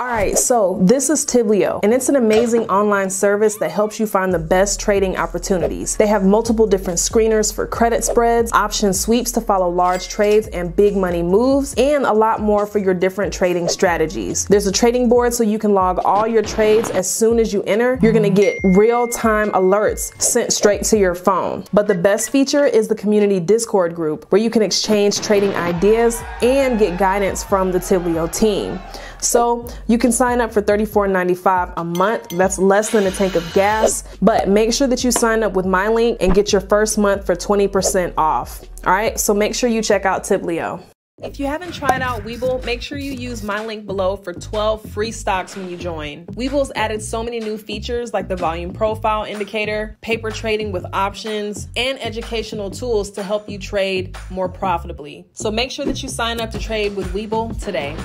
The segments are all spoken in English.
All right, so this is Tiblio, and it's an amazing online service that helps you find the best trading opportunities. They have multiple different screeners for credit spreads, option sweeps to follow large trades and big money moves, and a lot more for your different trading strategies. There's a trading board so you can log all your trades as soon as you enter. You're gonna get real-time alerts sent straight to your phone. But the best feature is the community Discord group, where you can exchange trading ideas and get guidance from the Tiblio team. So you can sign up for $34.95 a month. That's less than a tank of gas, but make sure that you sign up with my link and get your first month for 20% off. All right, so make sure you check out Tiblio. If you haven't tried out Webull, make sure you use my link below for 12 free stocks when you join. Webull's added so many new features like the volume profile indicator, paper trading with options, and educational tools to help you trade more profitably. So make sure that you sign up to trade with Webull today.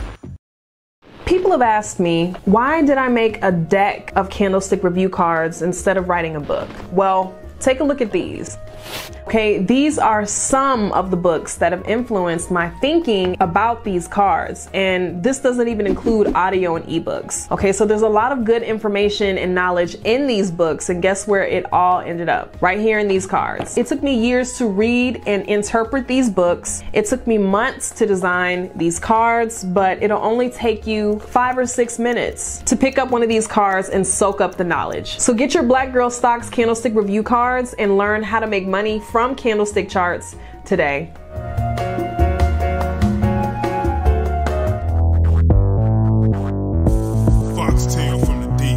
People have asked me, why did I make a deck of candlestick review cards instead of writing a book? Well, take a look at these. Okay, these are some of the books that have influenced my thinking about these cards, and this doesn't even include audio and ebooks. Okay, so there's a lot of good information and knowledge in these books, and guess where it all ended up? Right here in these cards. It took me years to read and interpret these books. It took me months to design these cards, but it'll only take you 5 or 6 minutes to pick up one of these cards and soak up the knowledge. So get your Black Girl Stocks candlestick review cards and learn how to make money from candlestick charts today. Foxtail from the D.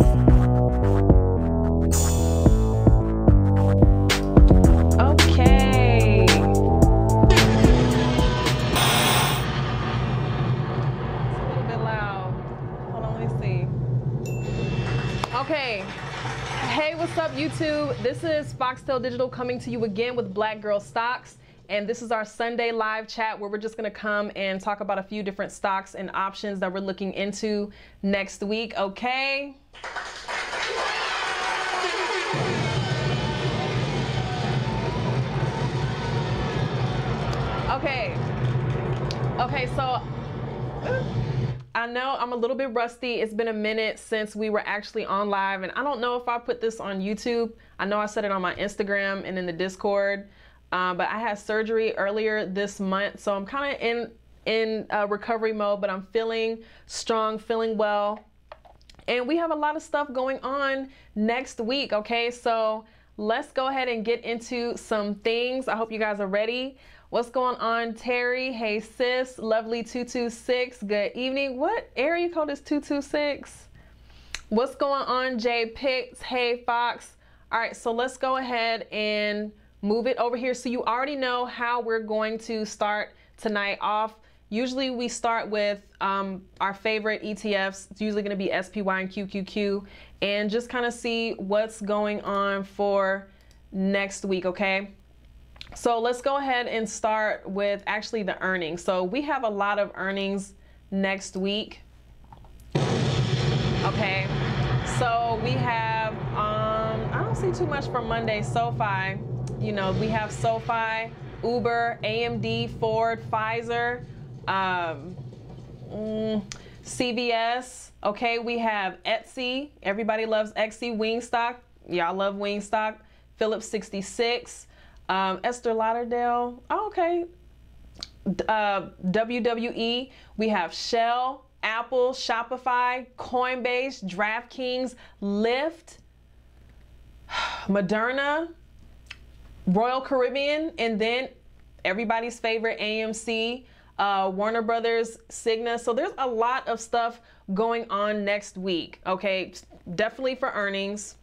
Okay. It's a little bit loud. Hold on, let me see. Okay. Hey, what's up, YouTube? This is Foxtail Digital coming to you again with Black Girl Stocks. And this is our Sunday live chat where we're just gonna come and talk about a few different stocks and options that we're looking into next week, okay? Okay, so I know I'm a little bit rusty. It's been a minute since we were actually on live, and I don't know if I put this on YouTube. I know I said it on my Instagram and in the Discord, but I had surgery earlier this month, so I'm kind of in recovery mode, but I'm feeling strong, feeling well. And we have a lot of stuff going on next week, okay? So let's go ahead and get into some things. I hope you guys are ready. What's going on, Terry? Hey, sis. Lovely 226. Good evening. What area code is 226? What's going on, Jay Picks? Hey, Fox. All right, so let's go ahead and move it over here. So you already know how we're going to start tonight off. Usually we start with our favorite ETFs. It's usually going to be SPY and QQQ, and just kind of see what's going on for next week, okay? So let's go ahead and start with actually the earnings. So we have a lot of earnings next week. Okay, so we have, I don't see too much from Monday. SoFi, you know, we have SoFi, Uber, AMD, Ford, Pfizer, CVS. Okay, we have Etsy. Everybody loves Etsy. Wingstop. Y'all love Wingstop. Phillips 66. Estée Lauderdale, oh, okay, WWE, we have Shell, Apple, Shopify, Coinbase, DraftKings, Lyft, Moderna, Royal Caribbean, and then everybody's favorite AMC, Warner Brothers, Cigna. So there's a lot of stuff going on next week, okay? Definitely for earnings.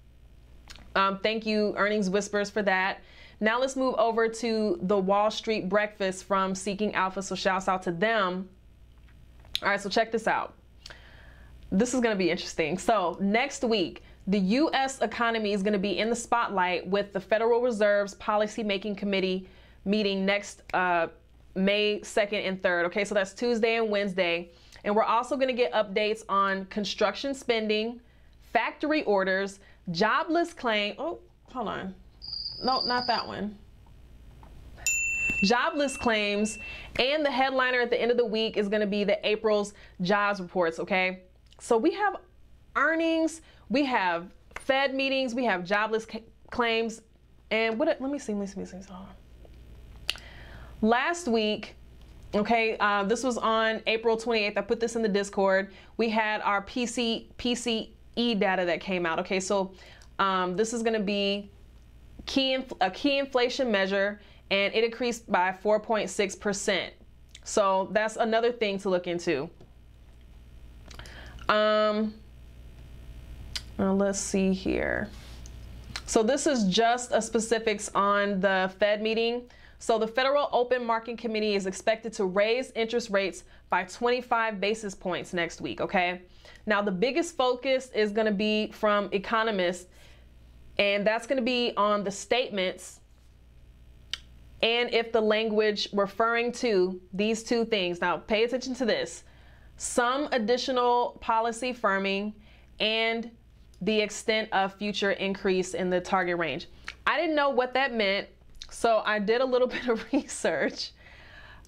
Thank you, Earnings Whispers, for that. Now let's move over to the Wall Street Breakfast from Seeking Alpha, so shouts out to them. All right, so check this out. This is gonna be interesting. So next week, the US economy is gonna be in the spotlight with the Federal Reserve's Policymaking Committee meeting next May 2nd and 3rd. Okay, so that's Tuesday and Wednesday. And we're also gonna get updates on construction spending, factory orders, jobless claim, oh, hold on. No, not that one. Jobless claims, and the headliner at the end of the week is going to be the April's jobs reports, okay? So we have earnings, we have Fed meetings, we have jobless claims, and what? Let me see. Last week, okay, this was on April 28th. I put this in the Discord. We had our PCE data that came out. Okay, so this is going to be a key inflation measure, and it increased by 4.6%. So that's another thing to look into. Let's see here. So this is just a specifics on the Fed meeting. So the Federal Open Market Committee is expected to raise interest rates by 25 basis points next week, okay? Now the biggest focus is gonna be from economists, and that's gonna be on the statements and if the language referring to these two things. Now pay attention to this. Some additional policy firming and the extent of future increase in the target range. I didn't know what that meant, so I did a little bit of research.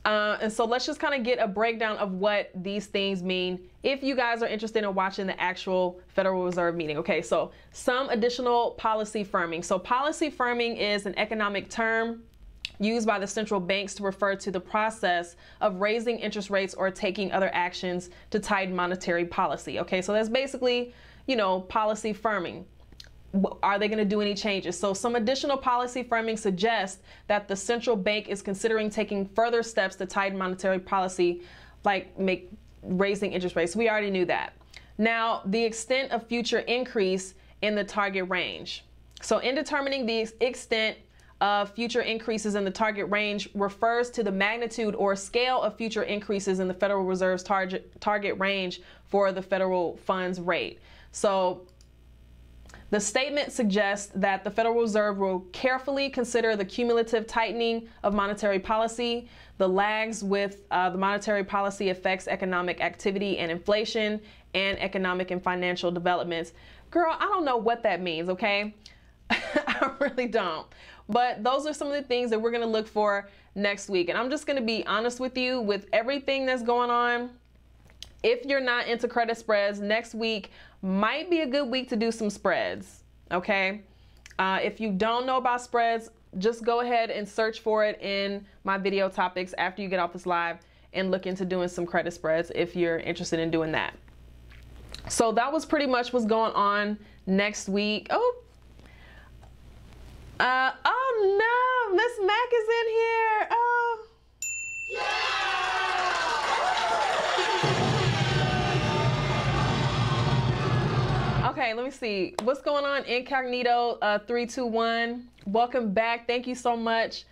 And so let's just kind of get a breakdown of what these things mean if you guys are interested in watching the actual Federal Reserve meeting. Okay, so some additional policy firming. So policy firming is an economic term used by the central banks to refer to the process of raising interest rates or taking other actions to tighten monetary policy. Okay, so that's basically, you know, policy firming. Are they going to do any changes? So some additional policy firming suggests that the central bank is considering taking further steps to tighten monetary policy, like raising interest rates. We already knew that. Now, the extent of future increase in the target range. So in determining the extent of future increases in the target range refers to the magnitude or scale of future increases in the Federal Reserve's target range for the federal funds rate. So the statement suggests that the Federal Reserve will carefully consider the cumulative tightening of monetary policy, the lags with the monetary policy affects economic activity and inflation, and economic and financial developments. Girl, I don't know what that means, okay? I really don't. But those are some of the things that we're going to look for next week. And I'm just going to be honest with you, with everything that's going on, if you're not into credit spreads, next week might be a good week to do some spreads, okay? If you don't know about spreads, just go ahead and search for it in my video topics after you get off this live and look into doing some credit spreads if you're interested in doing that. So that was pretty much what's going on next week. Oh no, Miss Mac is in here. Oh. Yeah! Okay, let me see. What's going on, Incognito 321? Welcome back. Thank you so much.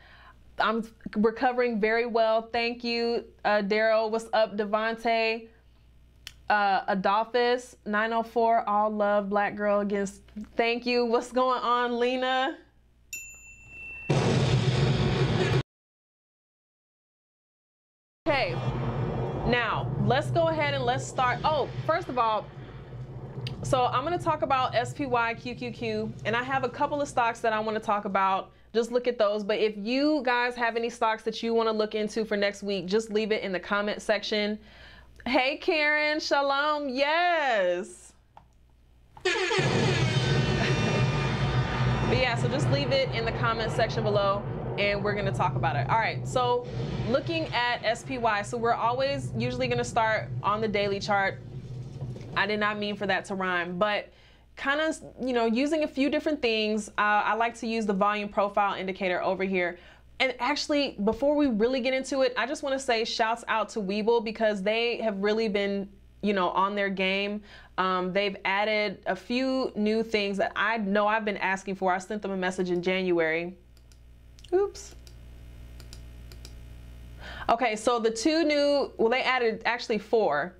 I'm recovering very well. Thank you, Daryl. What's up, Devontae? Adolphus 904. All love, Black Girl Against. Thank you. What's going on, Lena? Okay, now let's go ahead and let's start. Oh, first of all, so I'm going to talk about SPY, QQQ, and I have a couple of stocks that I want to talk about. Just look at those. But if you guys have any stocks that you want to look into for next week, just leave it in the comment section. Hey, Karen, shalom. Yes. But yeah, so just leave it in the comment section below, and we're going to talk about it. All right, so looking at SPY, so we're always usually going to start on the daily chart. I did not mean for that to rhyme, but kind of, you know, using a few different things. I like to use the volume profile indicator over here. And actually, before we really get into it, I just want to say shouts out to Webull, because they have really been, you know, on their game. They've added a few new things that I know I've been asking for. I sent them a message in January. Oops. Okay, so the two new, well, they added actually four.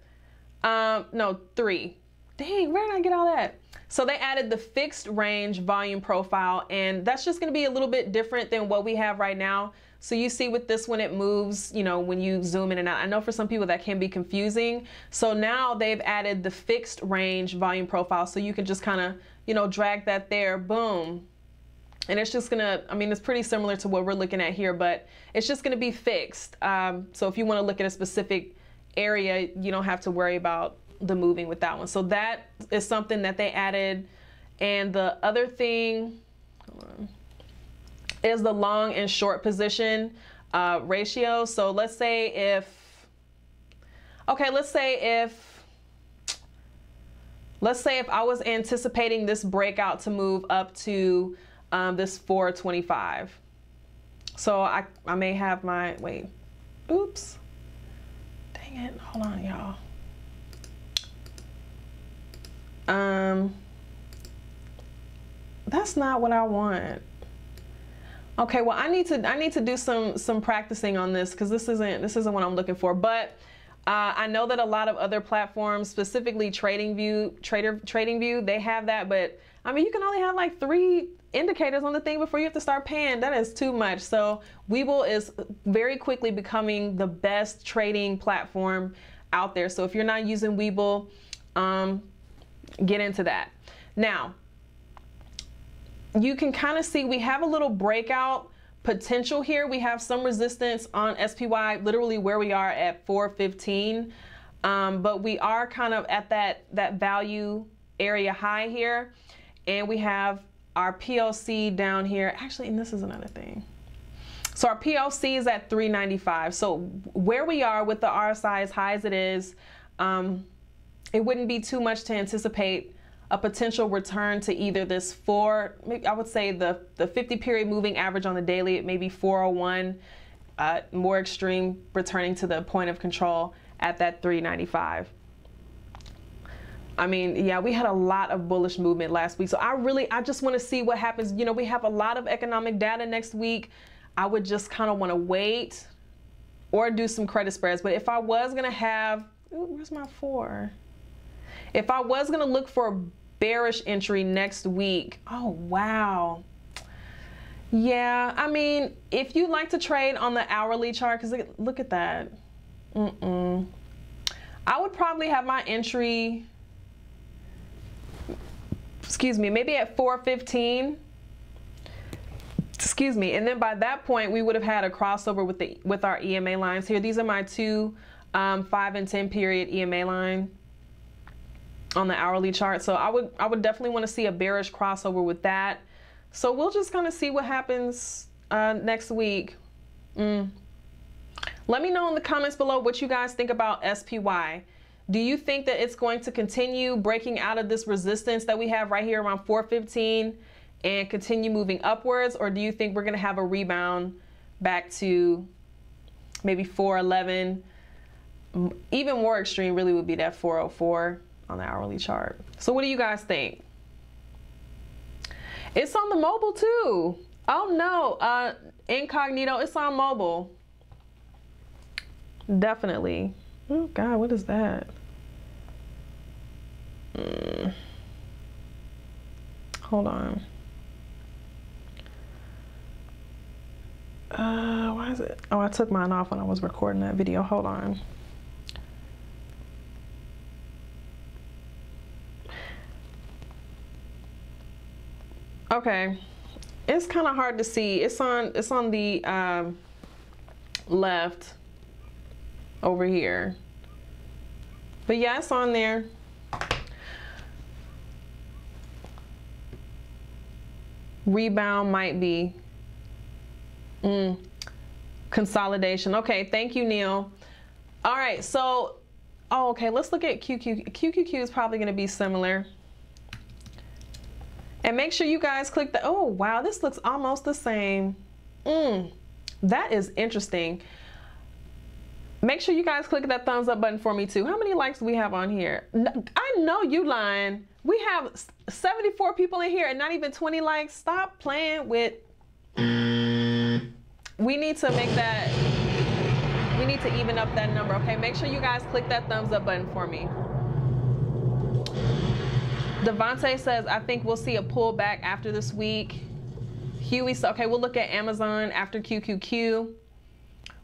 No, three. Dang, where did I get all that? So they added the fixed range volume profile, and that's just going to be a little bit different than what we have right now. So you see with this one, it moves, you know, when you zoom in and out. I know for some people that can be confusing. So now they've added the fixed range volume profile. So you can just kind of, you know, drag that there. Boom. And it's just gonna, I mean, it's pretty similar to what we're looking at here, but it's just gonna be fixed. So if you wanna look at a specific area, you don't have to worry about the moving with that one. So that is something that they added. And the other thing is the long and short position ratio. So let's say if, okay, let's say if I was anticipating this breakout to move up to this 425. So I may have my, wait, oops. Dang it, hold on, y'all. That's not what I want. Okay, well I need to do some practicing on this, because this isn't what I'm looking for. But I know that a lot of other platforms, specifically TradingView, TradingView, they have that. But I mean, you can only have like 3 indicators on the thing before you have to start paying. That is too much. So Webull is very quickly becoming the best trading platform out there. So if you're not using Webull, get into that. Now, you can kind of see we have a little breakout potential here. We have some resistance on SPY, literally where we are at 415, but we are kind of at that value area high here, and we have our PLC down here. Actually, and this is another thing. So our PLC is at 395. So where we are with the RSI as high as it is, it wouldn't be too much to anticipate a potential return to either this four, maybe I would say the 50-period moving average on the daily, it may be 401, more extreme, returning to the point of control at that 395. I mean, yeah, we had a lot of bullish movement last week. So I just want to see what happens. You know, we have a lot of economic data next week. I would just kind of want to wait or do some credit spreads. But if I was going to have, ooh, where's my four? If I was going to look for a bearish entry next week, oh, wow. Yeah, I mean, if you like to trade on the hourly chart, because look at that. I would probably have my entry, excuse me, maybe at 415. Excuse me. And then by that point, we would have had a crossover with our EMA lines here. These are my two 5- and 10-period EMA line on the hourly chart. So I would definitely want to see a bearish crossover with that. So we'll just kind of see what happens next week. Let me know in the comments below what you guys think about SPY. Do you think that it's going to continue breaking out of this resistance that we have right here around 415 and continue moving upwards? Or do you think we're going to have a rebound back to maybe 411? Even more extreme really would be that 404 on the hourly chart. So what do you guys think? It's on the mobile too. Oh no, incognito, it's on mobile. Definitely. Oh God, what is that? Hold on. Why is it? Oh, I took mine off when I was recording that video. Hold on. Okay, it's kind of hard to see. It's on the left over here, but yeah, it's on there. Rebound might be consolidation. Okay, thank you, Neil. All right, so oh, okay, let's look at QQQ. QQQ is probably going to be similar. And make sure you guys click the, oh wow, this looks almost the same. That is interesting. Make sure you guys click that thumbs up button for me too. How many likes do we have on here? I know you lying. We have 74 people in here and not even 20 likes. Stop playing with. We need to make that, we need to even up that number. Okay, make sure you guys click that thumbs up button for me. Devontae says, I think we'll see a pullback after this week. Huey, so okay, we'll look at Amazon after QQQ.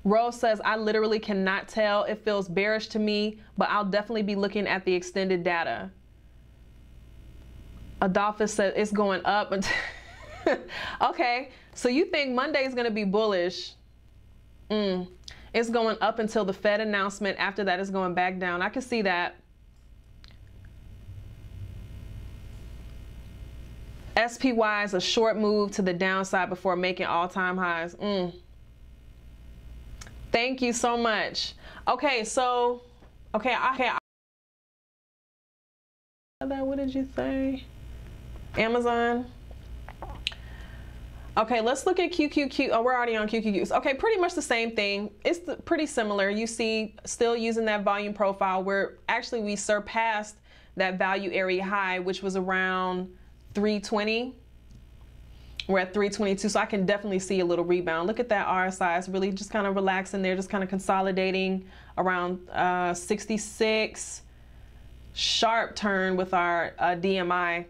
Rose says, I literally cannot tell. It feels bearish to me, but I'll definitely be looking at the extended data. Adolphus says, it's going up. Okay, so you think Monday is going to be bullish. It's going up until the Fed announcement. After that, it's going back down. I can see that. SPY is a short move to the downside before making all-time highs. Thank you so much. Okay, so, okay. What did you say? Amazon. Okay, let's look at QQQ. Oh, we're already on QQQs. Okay, pretty much the same thing. It's pretty similar. You see, still using that volume profile where actually we surpassed that value area high, which was around 320. We're at 322, so I can definitely see a little rebound. Look at that RSI. It's really just kind of relaxing there, just kind of consolidating around 66. Sharp turn with our DMI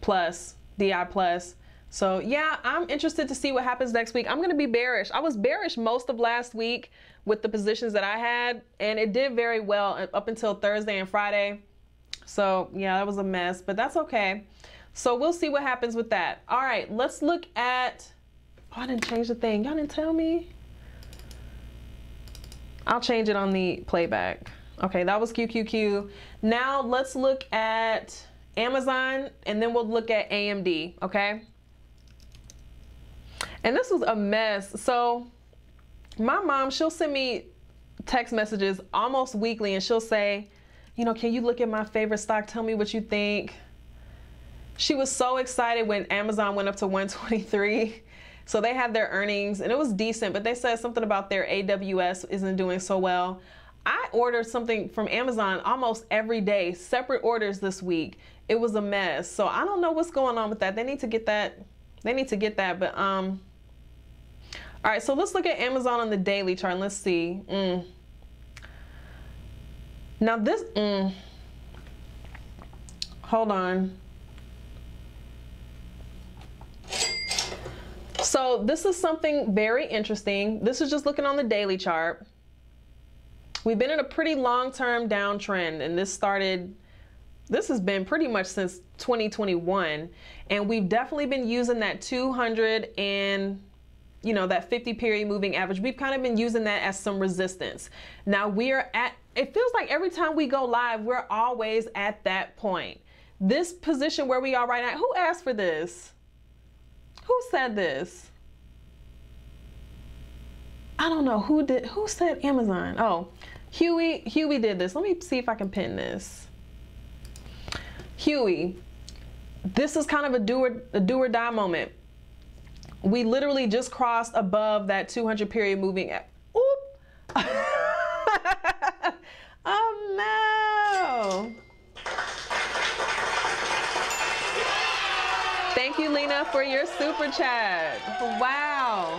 plus, DI plus. So yeah, I'm interested to see what happens next week. I'm gonna be bearish. I was bearish most of last week with the positions that I had, and it did very well up until Thursday and Friday. So yeah, that was a mess, but that's okay. So we'll see what happens with that. All right, let's look at, oh, I didn't change the thing. Y'all didn't tell me. I'll change it on the playback. Okay, that was QQQ. Now let's look at Amazon, and then we'll look at AMD, okay? And this was a mess. So my mom, she'll send me text messages almost weekly, and she'll say, you know, can you look at my favorite stock? Tell me what you think. She was so excited when Amazon went up to 123. So they had their earnings, and it was decent, but they said something about their AWS isn't doing so well. I ordered something from Amazon almost every day, separate orders this week. It was a mess. So I don't know what's going on with that. They need to get that. They need to get that, but all right, so let's look at Amazon on the daily chart. Let's see. Now this, hold on. So this is something very interesting. This is just looking on the daily chart. We've been in a pretty long-term downtrend, and this started, this has been pretty much since 2021, and we've definitely been using that 200 and, you know, that 50 period moving average. We've kind of been using that as some resistance. Now we are at, it feels like every time we go live, we're always at that point. This position where we are right now, who asked for this? Who said this? I don't know who did, who said Amazon? Oh, Huey did this. Let me see if I can pin this. Huey, this is kind of a do or die moment. We literally just crossed above that 200 period moving. Oop. Oh no. Thank you, Lena, for your super chat. Wow.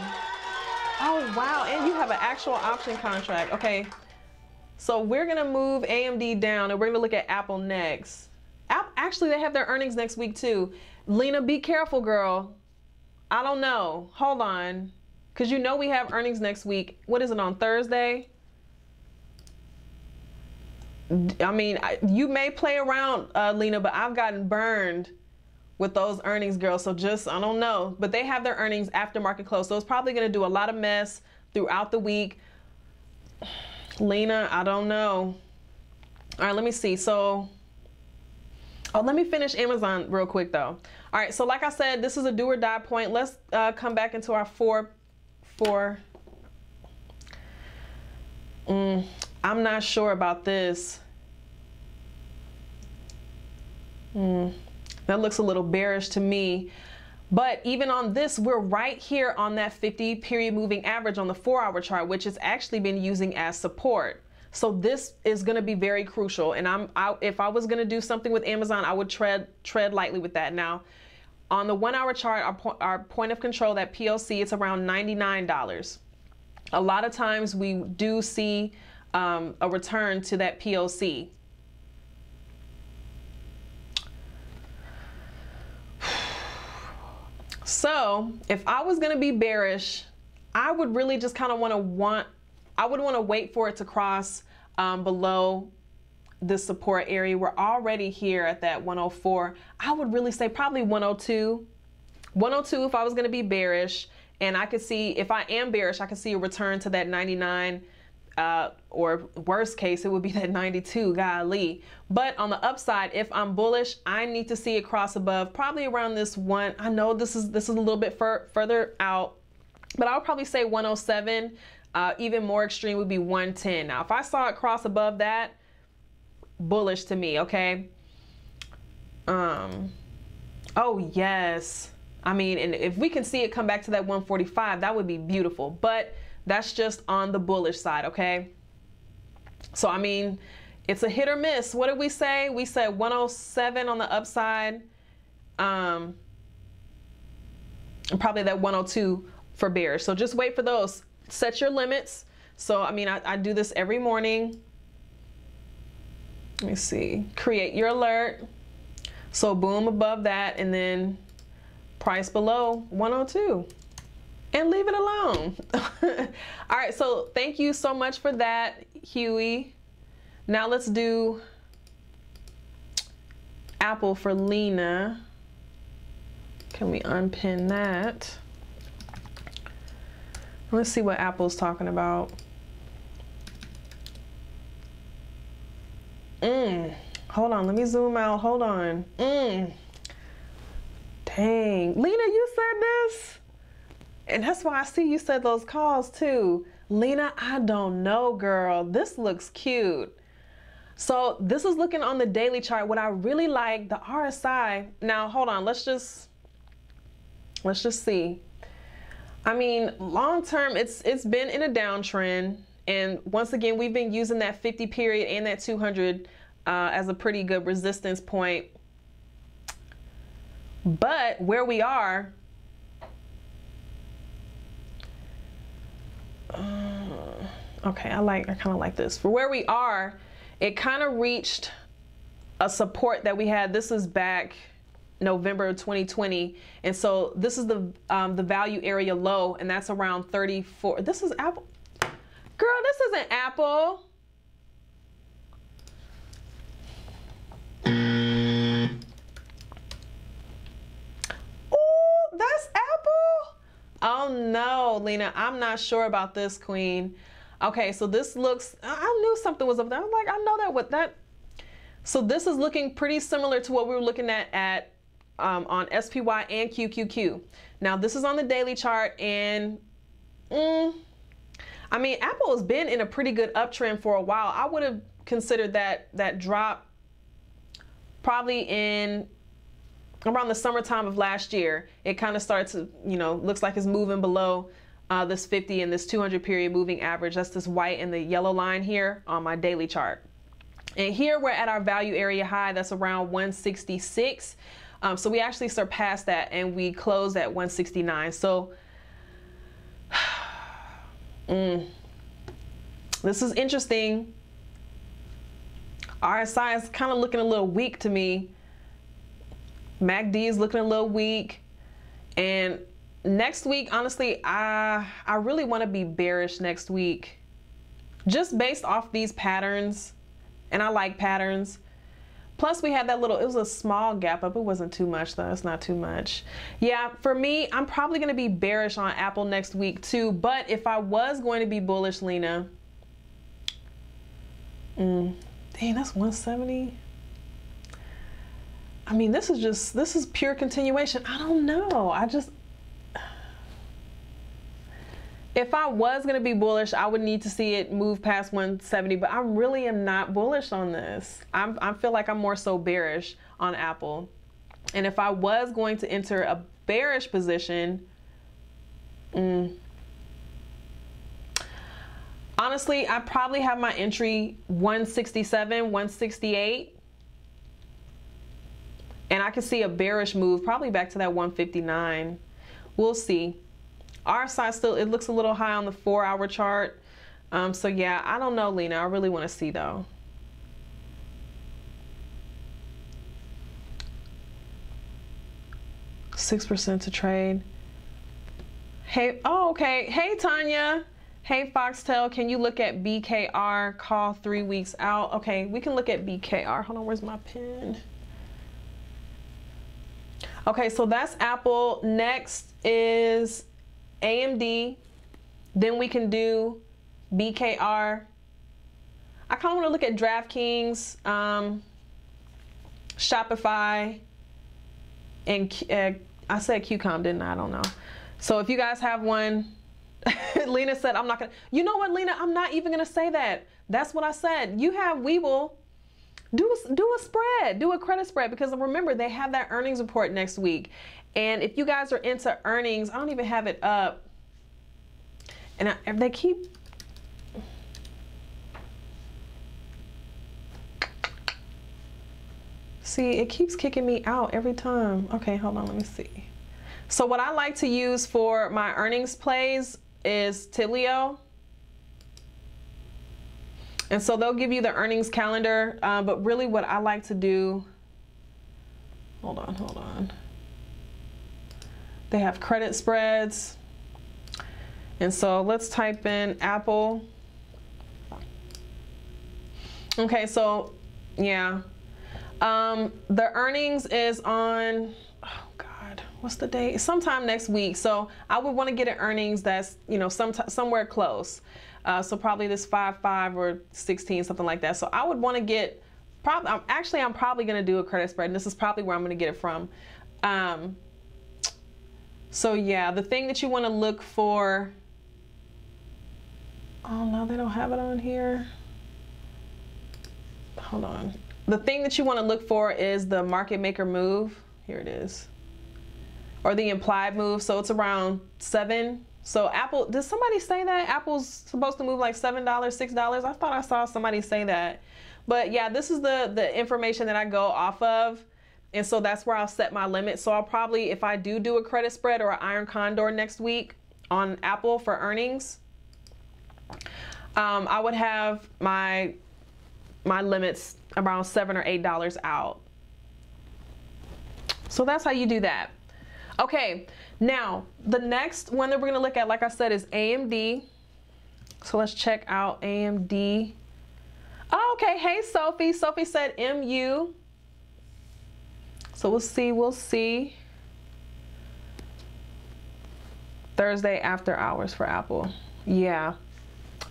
Oh wow, and you have an actual option contract. Okay. So we're gonna move AMD down, and we're gonna look at Apple next. Actually, they have their earnings next week too. Lena, be careful, girl. I don't know. Hold on. Because you know we have earnings next week. What is it, on Thursday? I mean, you may play around, Lena, but I've gotten burned with those earnings, girl. So just, I don't know. But they have their earnings after market close. So it's probably going to do a lot of mess throughout the week. Lena, I don't know. All right, let me see. So, oh, let me finish Amazon real quick though. All right, so like I said, this is a do or die point. Let's come back into our I'm not sure about this. That looks a little bearish to me. But even on this, we're right here on that 50 period moving average on the 4-hour chart, which has actually been using as support. So this is going to be very crucial, and if I was going to do something with Amazon, I would tread lightly with that. Now, on the 1-hour chart, our point of control, that POC, it's around $99. A lot of times we do see a return to that POC. So if I was going to be bearish, I would really just kind of want to wait for it to cross below the support area. We're already here at that 104. I would really say probably 102. 102 if I was going to be bearish, and I could see, if I am bearish, I could see a return to that 99 or worst case, it would be that 92, golly. But on the upside, if I'm bullish, I need to see it cross above, probably around this one. I know this is a little bit further out, but I'll probably say 107. Even more extreme would be 110. Now, if I saw it cross above that, bullish to me, okay? Oh, yes. I mean, and if we can see it come back to that 145, that would be beautiful. But that's just on the bullish side, okay? So, I mean, it's a hit or miss. What did we say? We said 107 on the upside, and probably that 102 for bearish. So just wait for those. Set your limits. So, I mean, I do this every morning. Let me see. Create your alert. So boom above that, and then price below 102, and leave it alone. All right. So thank you so much for that, Huey. Now let's do Apple for Lena. Can we unpin that? Let's see what Apple's talking about. Hold on, let me zoom out. Hold on. Dang. Lena, you said this? And that's why I see you said those calls too. Lena, I don't know, girl. This looks cute. So this is looking on the daily chart. What I really like, the RSI. Now, hold on. Let's just see. I mean, long term, it's been in a downtrend, and once again, we've been using that 50 period and that 200 as a pretty good resistance point. But where we are, okay, I kind of like this. For where we are, it kind of reached a support that we had. This is back November of 2020, and so this is the value area low, and that's around 34. This is Apple, girl. This isn't Apple. Oh, that's Apple. Oh no, Lena, I'm not sure about this, queen. Okay, so this looks. I knew something was up there. I'm like, I know that with that. So this is looking pretty similar to what we were looking at on SPY and QQQ. Now this is on the daily chart, and I mean, Apple has been in a pretty good uptrend for a while. I would have considered that drop probably in around the summertime of last year. It kind of starts to, you know, looks like it's moving below this 50 and this 200 period moving average. That's this white and the yellow line here on my daily chart. And here we're at our value area high. That's around 166. So we actually surpassed that, and we closed at 169. So this is interesting. RSI is kind of looking a little weak to me. MACD is looking a little weak. And next week, honestly, I really want to be bearish next week, just based off these patterns. And I like patterns. Plus we had that little, it was a small gap up. It wasn't too much though, it's not too much. Yeah, for me, I'm probably gonna be bearish on Apple next week too, but if I was going to be bullish, Lena, dang, that's 170. I mean, this is pure continuation. I don't know, if I was gonna be bullish, I would need to see it move past 170, but I really am not bullish on this. I feel like I'm more so bearish on Apple. And if I was going to enter a bearish position, honestly, I probably have my entry 167, 168. And I could see a bearish move, probably back to that 159. We'll see. RSI still, it looks a little high on the 4-hour chart. So yeah, I don't know, Lena. I really want to see though. $6% to trade. Hey, oh, okay. Hey, Tanya. Hey, Foxtail. Can you look at BKR call 3 weeks out? Okay, we can look at BKR. Hold on, where's my pen? Okay, so that's Apple. Next is AMD, then we can do BKR. I kind of want to look at DraftKings, Shopify, and I said QCOM, didn't I? I don't know. So if you guys have one, Lena said, I'm not going to. You know what, Lena? I'm not even going to say that. That's what I said. You have Webull. Do a spread. Do a credit spread, because remember, they have that earnings report next week. And if you guys are into earnings, I don't even have it up. And if they keep... See, it keeps kicking me out every time. Okay, hold on, let me see. So what I like to use for my earnings plays is Tiblio. And so they'll give you the earnings calendar, but really what I like to do, hold on. They have credit spreads. And so let's type in Apple. Okay, so yeah. The earnings is on, oh God, what's the date? Sometime next week. So I would want to get an earnings that's, you know, somewhere close. So probably this 5/5 or 16, something like that. So I would want to get, I'm probably going to do a credit spread, and this is probably where I'm going to get it from. So yeah, the thing that you want to look for, oh no, they don't have it on here. Hold on. The thing that you want to look for is the market maker move. Here it is. Or the implied move. So it's around 7. So Apple, did somebody say that? Apple's supposed to move like $7, $6. I thought I saw somebody say that. But yeah, this is the information that I go off of. And so that's where I'll set my limit. So I'll probably, if I do a credit spread or an iron condor next week on Apple for earnings, I would have my limits around $7 or $8 out. So that's how you do that. Okay, now the next one that we're gonna look at, like I said, is AMD. So let's check out AMD. Oh, okay, hey Sophie. Sophie said MU. So we'll see. Thursday after hours for Apple. Yeah,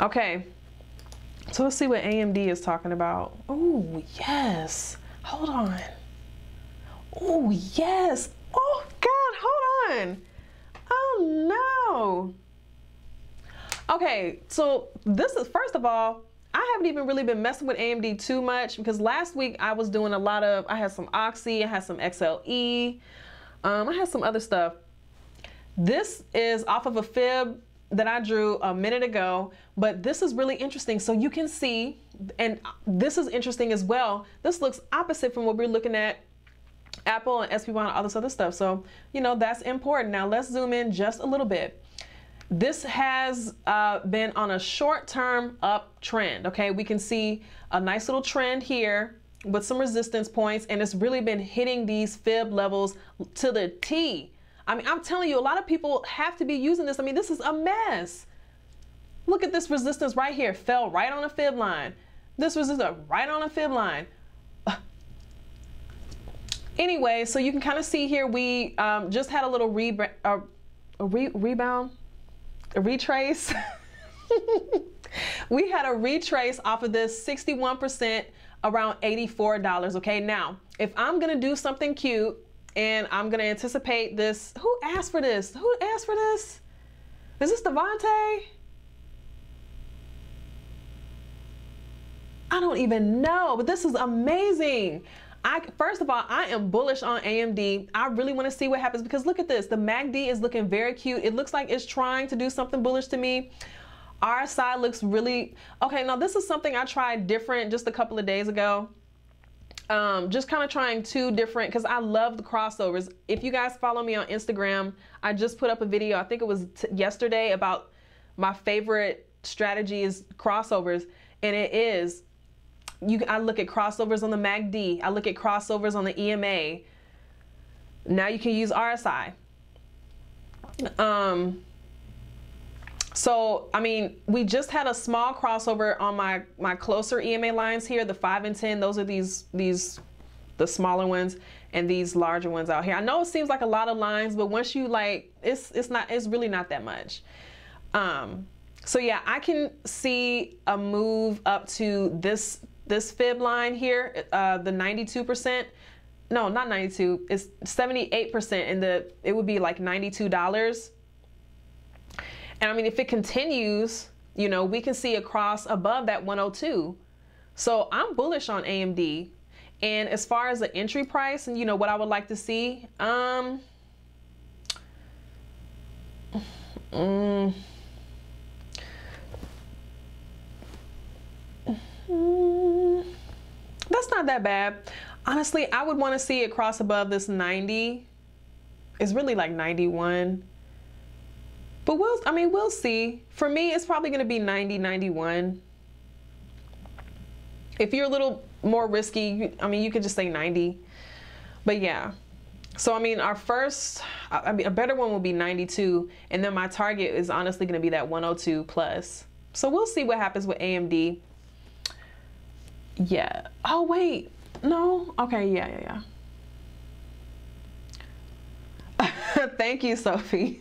okay. So let's see what AMD is talking about. Oh, yes. Hold on. Oh, yes. Oh, God, hold on. Oh, no. Okay, so this is, first of all, I haven't even really been messing with AMD too much, because last week I was doing a lot of, I had some Oxy, I had some XLE, I had some other stuff. This is off of a fib that I drew a minute ago, but this is really interesting. So you can see, and this is interesting as well. This looks opposite from what we're looking at Apple and SPY and all this other stuff. So, you know, that's important. Now let's zoom in just a little bit. This has been on a short-term uptrend, okay? We can see a nice little trend here with some resistance points, and it's really been hitting these fib levels to the T. I mean, I'm telling you, a lot of people have to be using this. I mean, this is a mess. Look at this resistance right here. Fell right on a fib line. This resistance right on a fib line. Anyway, so you can kind of see here, we just had a little rebound, a retrace. We had a retrace off of this 61% around $84, okay? Now, if I'm gonna do something cute, and I'm gonna anticipate this. Who asked for this? Who asked for this? Is this Devontae? I don't even know, but this is amazing. First of all, I am bullish on AMD. I really wanna see what happens, because look at this. The MACD is looking very cute. It looks like it's trying to do something bullish to me. RSI looks really, okay, now this is something I tried different just a couple of days ago. Just kind of trying two different, because I love the crossovers. If you guys follow me on Instagram, I just put up a video, I think it was yesterday, about my favorite strategy is crossovers. And it is, I look at crossovers on the MACD, I look at crossovers on the EMA. Now you can use RSI. So, I mean, we just had a small crossover on my closer EMA lines here, the 5 and 10. Those are the smaller ones, and these larger ones out here. I know it seems like a lot of lines, but once you like, it's really not that much. So yeah, I can see a move up to this fib line here, the 92%. No, not 92, it's 78%, and it would be like $92. And I mean, if it continues, you know, we can see a cross above that 102. So I'm bullish on AMD. And as far as the entry price and, you know, what I would like to see, that's not that bad. Honestly, I would want to see it cross above this 90. It's really like 91. But we'll see. For me, it's probably going to be 90, 91. If you're a little more risky, I mean, you could just say 90. But yeah. So, I mean, a better one will be 92. And then my target is honestly going to be that 102 plus. So we'll see what happens with AMD. Yeah. Oh, wait. No. Okay. Yeah. Thank you, Sophie.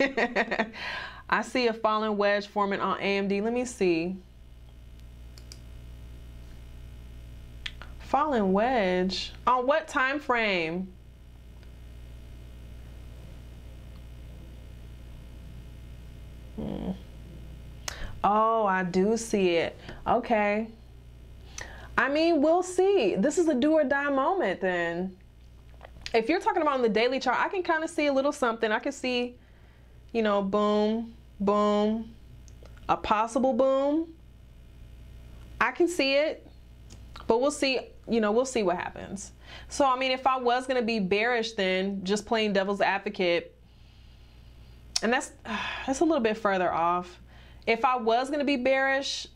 I see a falling wedge forming on AMD. Let me see. Falling wedge on what time frame? Oh, I do see it. Okay. I mean, we'll see. This is a do or die moment then. If you're talking about on the daily chart, I can kind of see a little something. I can see, you know, boom, boom, a possible boom. I can see it, but we'll see, you know, we'll see what happens. So, I mean, if I was going to be bearish then, just playing devil's advocate, and that's a little bit further off. If I was going to be bearish,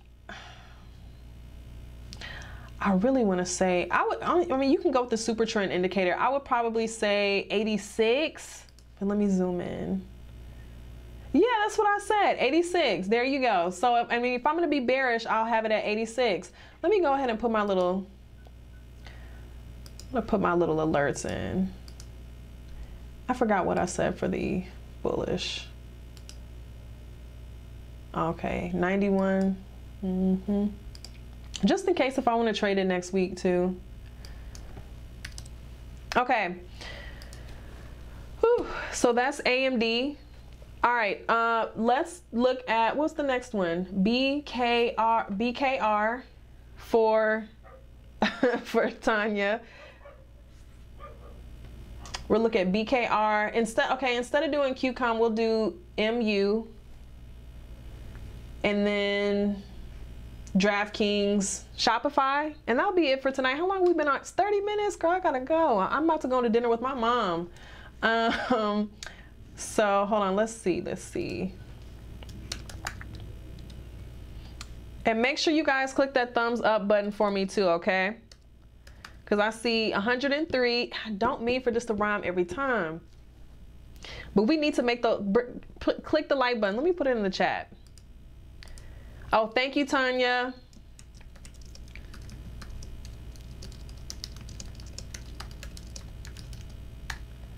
I really want to say, I mean, you can go with the super trend indicator. I would probably say 86, but let me zoom in. Yeah, that's what I said, 86, there you go. So, I mean, if I'm gonna be bearish, I'll have it at 86. Let me go ahead and put my little, I'm gonna put my little alerts in. I forgot what I said for the bullish. Okay, 91, just in case if I want to trade it next week too. Okay. Whew. So that's AMD. All right, let's look at, what's the next one? BKR for, for Tanya. We'll look at BKR. Instead of doing QCOM, we'll do MU. And then DraftKings, Shopify, and that'll be it for tonight. How long have we been on? It's 30 minutes, girl. I gotta go. I'm about to go to dinner with my mom. So hold on. Let's see. And make sure you guys click that thumbs up button for me too, okay? Because I see 103. I don't mean for just to rhyme every time, but we need to make click the like button. Let me put it in the chat. Oh, thank you, Tanya.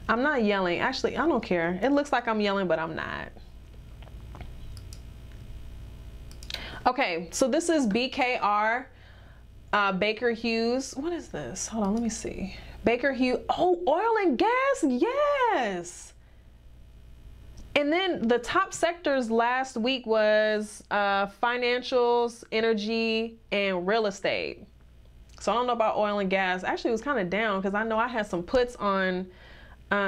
I'm not yelling. Actually, I don't care. It looks like I'm yelling, but I'm not. Okay, so this is BKR, Baker Hughes. What is this? Hold on, let me see. Baker Hughes. Oh, oil and gas? Yes. And then the top sectors last week was financials, energy, and real estate. So I don't know about oil and gas. Actually, it was kind of down because I know I had some puts on oh,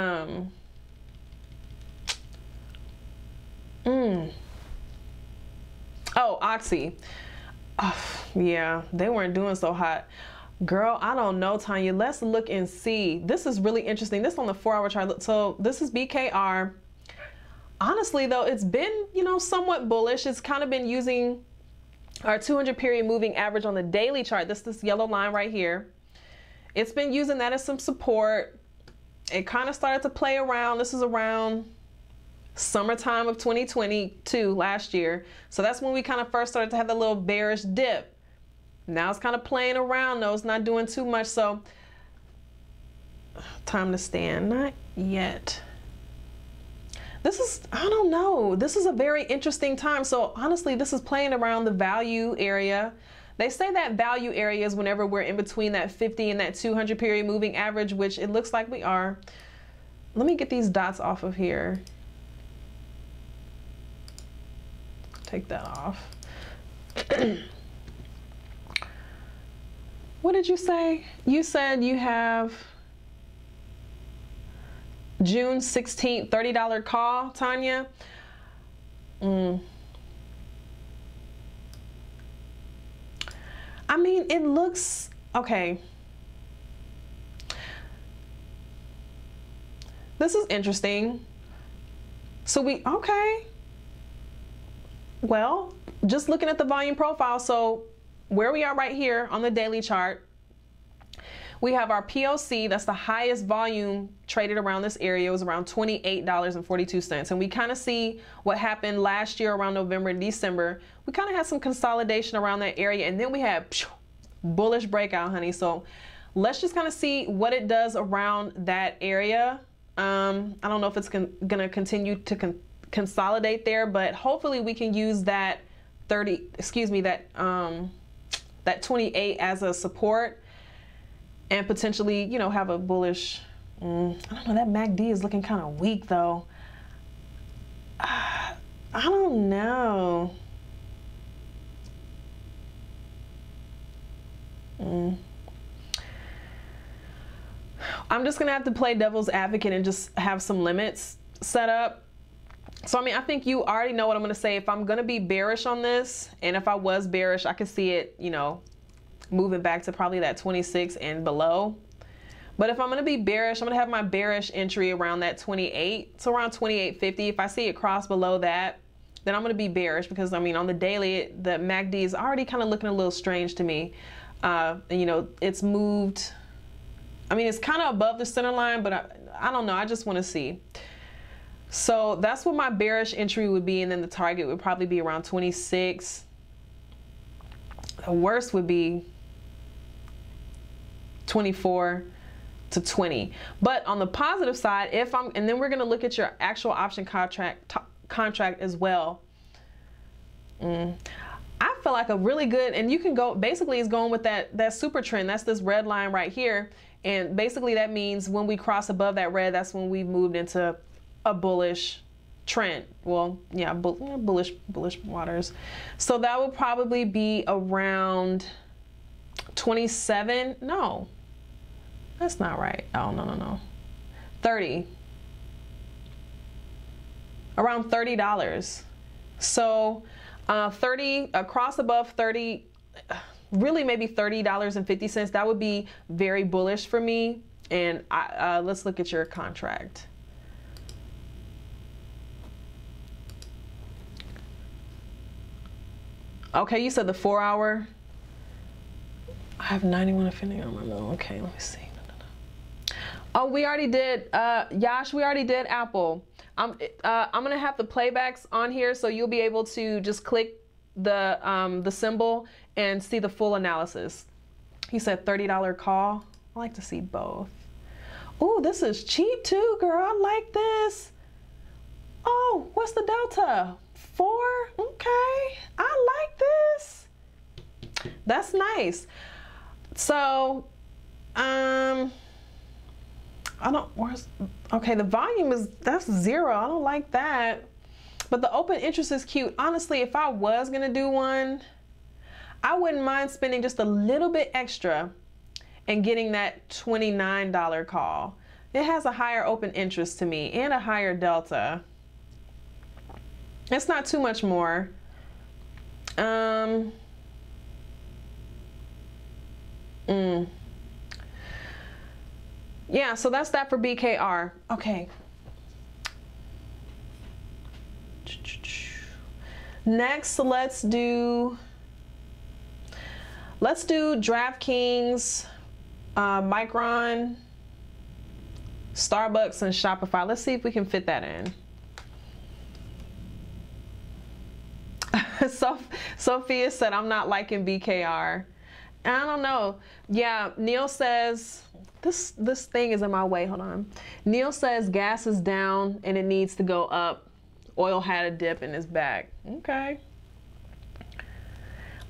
Oxy. Oh, yeah, they weren't doing so hot. Girl, I don't know, Tanya. Let's look and see. This is really interesting. This is on the 4-hour chart. So this is BKR. Honestly, though, it's been, you know, somewhat bullish. It's kind of been using our 200-period moving average on the daily chart. This yellow line right here. It's been using that as some support. It kind of started to play around. This is around summertime of 2022, last year. So that's when we kind of first started to have the little bearish dip. Now it's kind of playing around, though. It's not doing too much. So time to stand. Not yet. this is, I don't know, this is a very interesting time. So honestly, this is playing around the value area. They say that value area is whenever we're in between that 50 and that 200 period moving average, which it looks like we are. Let me get these dots off of here. Take that off. What did you say? You said you have June 16th, $30 call, Tanya. I mean, it looks, okay. This is interesting. So we, okay. Well, just looking at the volume profile, so where we are right here on the daily chart, we have our POC, that's the highest volume traded around this area. It was around $28.42. And we kind of see what happened last year around November and December. We kind of had some consolidation around that area, and then we had bullish breakout, honey. So let's just kind of see what it does around that area. I don't know if it's gonna continue to consolidate there, but hopefully we can use that 28 as a support and potentially, you know, have a bullish, I don't know, that MACD is looking kind of weak though. I don't know. I'm just gonna have to play devil's advocate and just have some limits set up. So, I mean, I think you already know what I'm going to say. If I'm going to be bearish on this, and if I was bearish, I could see it, you know, moving back to probably that 26 and below. But if I'm going to be bearish, I'm going to have my bearish entry around that 28. So around 28.50. If I see it cross below that, then I'm going to be bearish because, I mean, on the daily, the MACD is already kind of looking a little strange to me. And, you know, it's moved. I mean, it's kind of above the center line, but I don't know. I just want to see. So that's what my bearish entry would be, and then the target would probably be around 26. The worst would be 24 to 20. But on the positive side, if I'm, and then we're gonna look at your actual option contract as well. I feel like a really good, and you can go, basically it's going with that super trend. That's this red line right here. And basically that means when we cross above that red, that's when we moved into a bullish trend. Well, yeah, bullish waters. So that would probably be around 27. No, that's not right. Oh, no. 30. Around $30. So 30, across above 30, really maybe $30.50. That would be very bullish for me. And let's look at your contract. Okay, you said the 4 hour. I have 91 affinity on my loan. Okay, let me see. Oh, we already did, Yash, we already did Apple. I'm gonna have the playbacks on here, so you'll be able to just click the symbol and see the full analysis. He said $30 call. I like to see both. Oh, this is cheap too, girl, I like this. Oh, what's the delta? 4? Okay, I like this. That's nice. So, I don't, where's, okay, the volume is, that's 0. I don't like that. But the open interest is cute. Honestly, if I was going to do one, I wouldn't mind spending just a little bit extra and getting that $29 call. It has a higher open interest to me and a higher delta. It's not too much more. Yeah, so that's that for BKR. Okay. Next, let's do DraftKings, Micron, Starbucks, and Shopify. Let's see if we can fit that in. Sophia said, I'm not liking BKR. I don't know. Yeah, Neil says, This thing is in my way. Hold on. Neil says gas is down and it needs to go up. Oil had a dip and is back. Okay.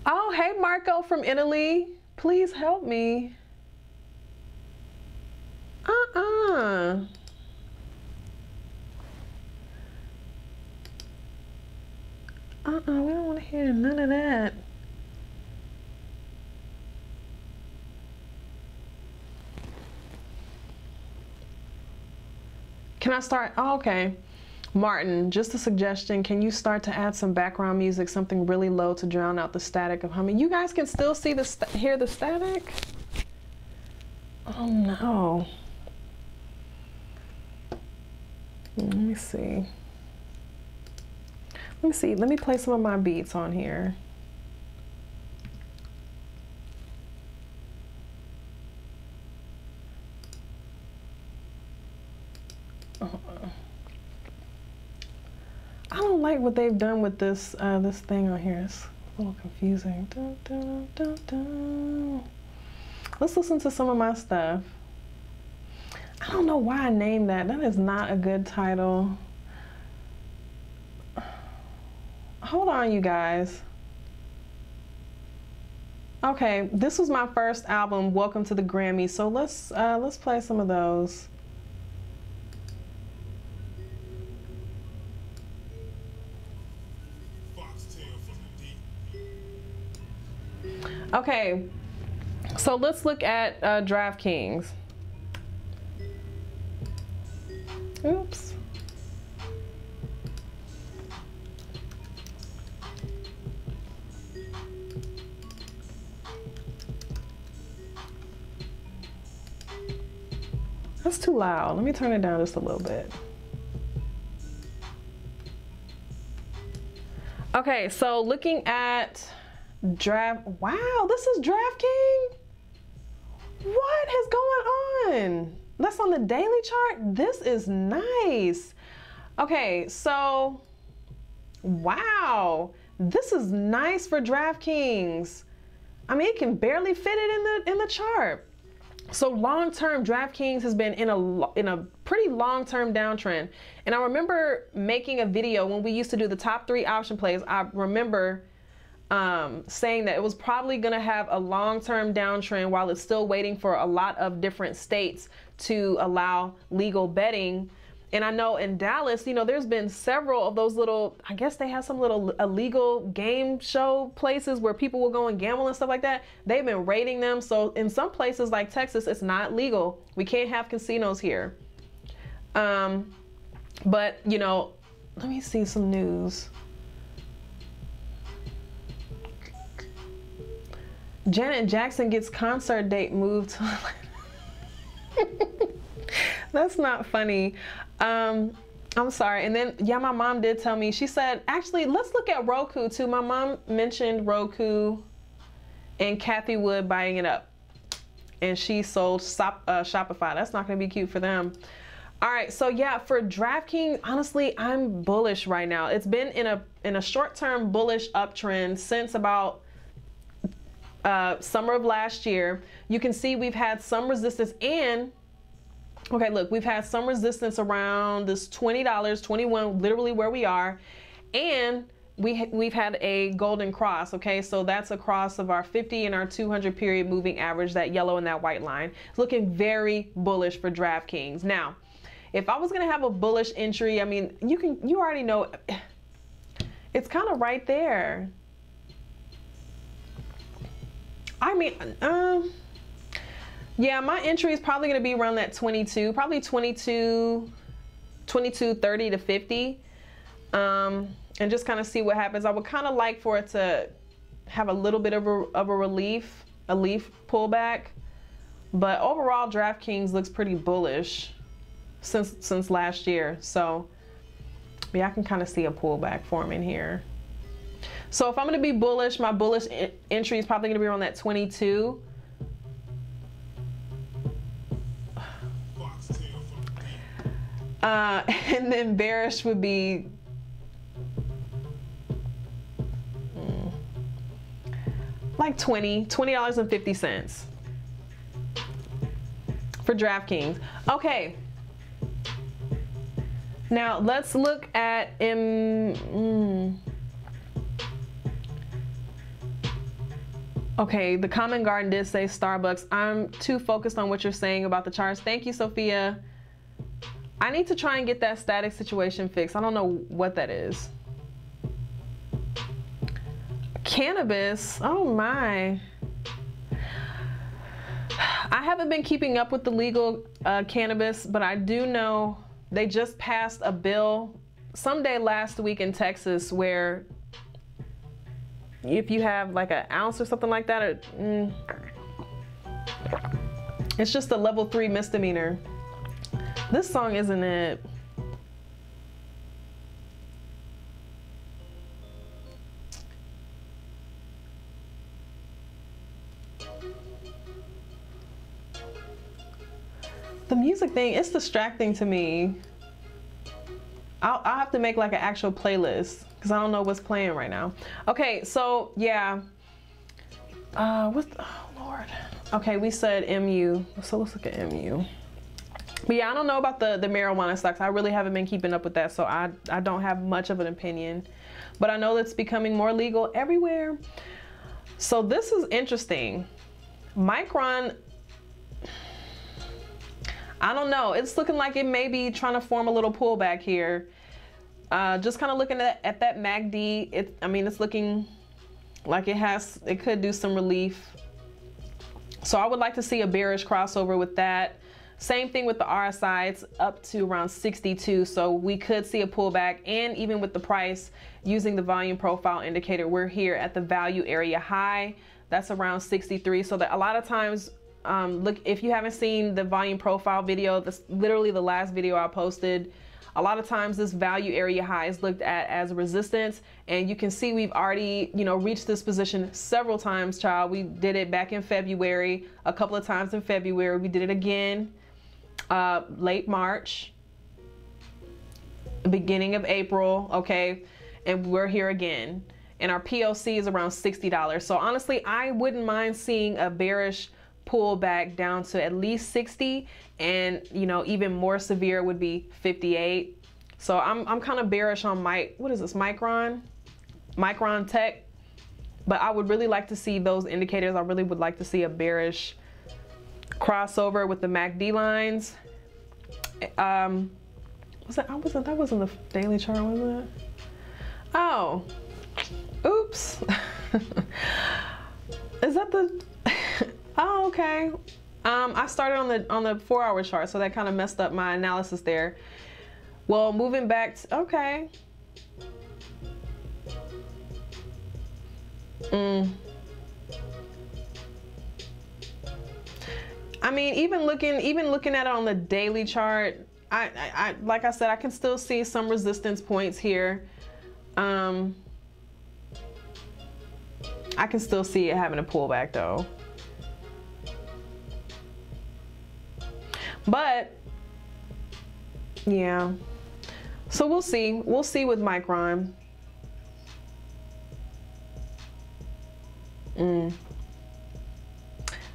Oh, hey, Marco from Italy. Please help me. We don't want to hear none of that. Can I start? Oh, okay. Martin, just a suggestion. Can you start to add some background music, something really low to drown out the static of humming? You guys can still see the hear the static? Oh no. Let me see. Let me see. Let me play some of my beats on here. I don't like what they've done with this this thing on here. It's a little confusing. Dun, dun, dun, dun. Let's listen to some of my stuff. I don't know why I named that. That is not a good title. Hold on, you guys. Okay, this was my first album, Welcome to the Grammy. So let's play some of those. Okay, so let's look at DraftKings. Oops. That's too loud. Let me turn it down just a little bit. Okay, so looking at wow, this is DraftKings? What is going on? That's on the daily chart? This is nice. Okay, so, wow. This is nice for DraftKings. I mean, it can barely fit it in the chart. So long-term, DraftKings has been in a pretty long-term downtrend. And I remember making a video when we used to do the top 3 option plays. I remember saying that it was probably going to have a long-term downtrend while it's still waiting for a lot of different states to allow legal betting. And I know in Dallas, you know, there's been several of those little, I guess they have some little illegal game show places where people will go and gamble and stuff like that. They've been raiding them. So in some places like Texas, it's not legal. We can't have casinos here. But, you know, let me see some news. Janet Jackson gets concert date moved to That's not funny. I'm sorry. And then, yeah, my mom did tell me. She said, actually, let's look at Roku too. My mom mentioned Roku and Kathy Wood buying it up. And she sold Shopify. That's not going to be cute for them. All right, so yeah, for DraftKings, honestly, I'm bullish right now. It's been in a short-term bullish uptrend since about summer of last year. You can see we've had some resistance and okay, look, we've had some resistance around this $20, 21, literally where we are. And we've had a golden cross, okay? So that's a cross of our 50 and our 200 period moving average, that yellow and that white line. It's looking very bullish for DraftKings. Now, if I was gonna have a bullish entry, I mean, you already know, it's kind of right there. I mean, yeah, my entry is probably going to be around that 22, probably 22, 30 to 50, and just kind of see what happens. I would kind of like for it to have a little bit of a relief, a leaf pullback, but overall DraftKings looks pretty bullish since last year. So yeah, I can kind of see a pullback forming here. So if I'm going to be bullish, my bullish entry is probably going to be around that 22. And then bearish would be like $20.50. for DraftKings. Okay. Now let's look at Okay, the comment garden did say Starbucks. I'm too focused on what you're saying about the charts. Thank you, Sophia. I need to try and get that static situation fixed. I don't know what that is. Cannabis, oh my. I haven't been keeping up with the legal cannabis, but I do know they just passed a bill someday last week in Texas where if you have like an ounce or something like that, it's just a level 3 misdemeanor. This song isn't it. The music thing, it's distracting to me. I'll have to make like an actual playlist because I don't know what's playing right now. Okay, so yeah. Oh Lord. Okay, we said MU. So let's look at MU. But yeah, I don't know about the marijuana stocks. I really haven't been keeping up with that, so I don't have much of an opinion. But I know it's becoming more legal everywhere. So this is interesting. Micron, I don't know. It's looking like it may be trying to form a little pullback here. Just kind of looking at that MACD. I mean, it's looking like it could do some relief. So I would like to see a bearish crossover with that. Same thing with the RSI, it's up to around 62, so we could see a pullback. And even with the price, using the volume profile indicator, we're here at the value area high. That's around 63, so that a lot of times, look, if you haven't seen the volume profile video, that's literally the last video I posted. A lot of times this value area high is looked at as resistance, and you can see we've already, you know, reached this position several times, child. We did it back in February, a couple of times in February. We did it again. Late March, beginning of April, okay, and we're here again. And our POC is around $60. So honestly, I wouldn't mind seeing a bearish pullback down to at least 60, and you know, even more severe would be 58. So I'm kind of bearish on what is this, Micron Tech, but I would really like to see those indicators. I really would like to see a bearish crossover with the MACD lines. That wasn't the daily chart, was it? Oh, oops. Is that the, oh, okay. I started on the 4-hour chart, so that kind of messed up my analysis there. Well, moving back to, okay. I mean, even looking at it on the daily chart, I like I said, I can still see some resistance points here. I can still see it having a pullback though. But yeah, so we'll see. We'll see with Micron.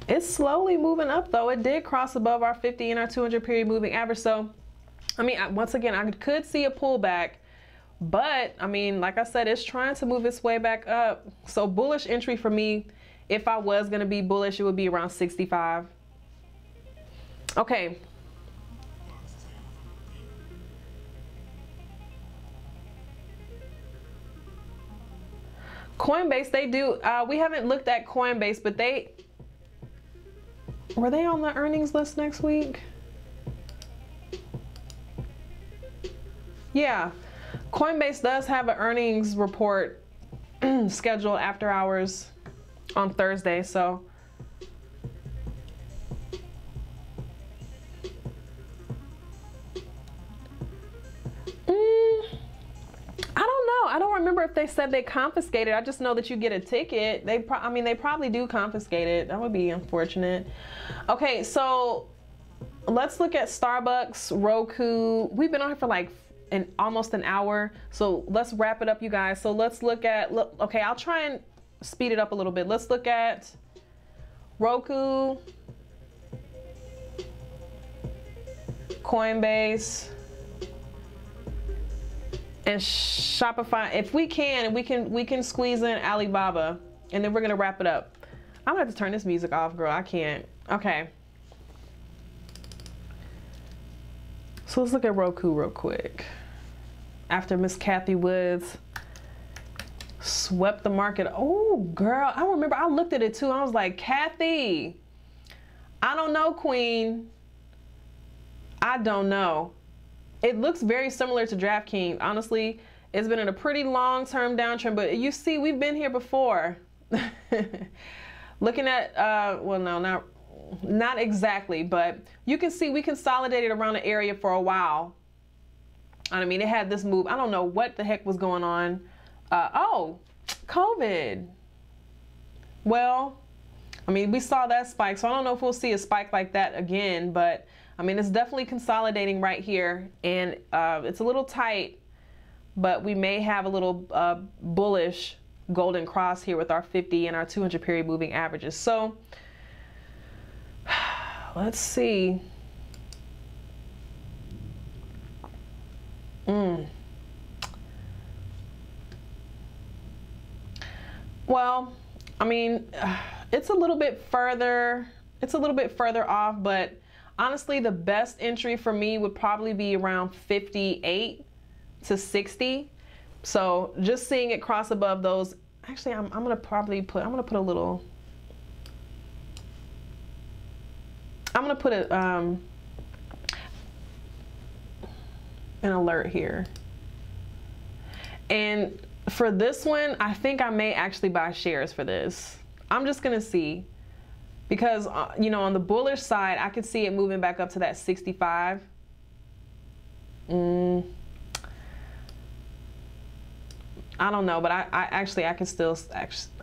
It's slowly moving up though. It did cross above our 50 and our 200 period moving average. So, I mean, once again, I could see a pullback, but I mean, like I said, it's trying to move its way back up. So bullish entry for me, if I was gonna be bullish, it would be around 65. Okay. Coinbase, they do, we haven't looked at Coinbase, but they, were they on the earnings list next week? Yeah, Coinbase does have an earnings report scheduled after hours on Thursday, so. I don't know, I don't remember if they said they confiscated. I just know that you get a ticket. They probably do confiscate it. That would be unfortunate. Okay, so let's look at Starbucks, Roku. We've been on here for like almost an hour. So let's wrap it up, you guys. So let's look at, okay, I'll try and speed it up a little bit. Let's look at Roku. Coinbase, and Shopify. If we can, we can squeeze in Alibaba, and then we're gonna wrap it up. I'm gonna have to turn this music off, girl. I can't. Okay. So let's look at Roku real quick. After Miss Kathy Woods swept the market. Oh, girl, I remember I looked at it too. I was like, Kathy, I don't know, queen. I don't know. It looks very similar to DraftKings. Honestly, it's been in a pretty long-term downtrend, but you see, we've been here before. Looking at, well, no, not exactly, but you can see we consolidated around the area for a while. I mean, it had this move. I don't know what the heck was going on. Oh, COVID. Well, I mean, we saw that spike, so I don't know if we'll see a spike like that again, but I mean, it's definitely consolidating right here, and it's a little tight, but we may have a little bullish golden cross here with our 50 and our 200 period moving averages. So let's see. Well, I mean, it's a little bit further. It's a little bit further off, but honestly, the best entry for me would probably be around 58 to 60. So just seeing it cross above those. Actually, I'm gonna probably put. I'm gonna put a little. I'm gonna put a an alert here. And for this one, I think I may actually buy shares for this. I'm just gonna see. Because, you know, on the bullish side, I could see it moving back up to that 65. I don't know, but I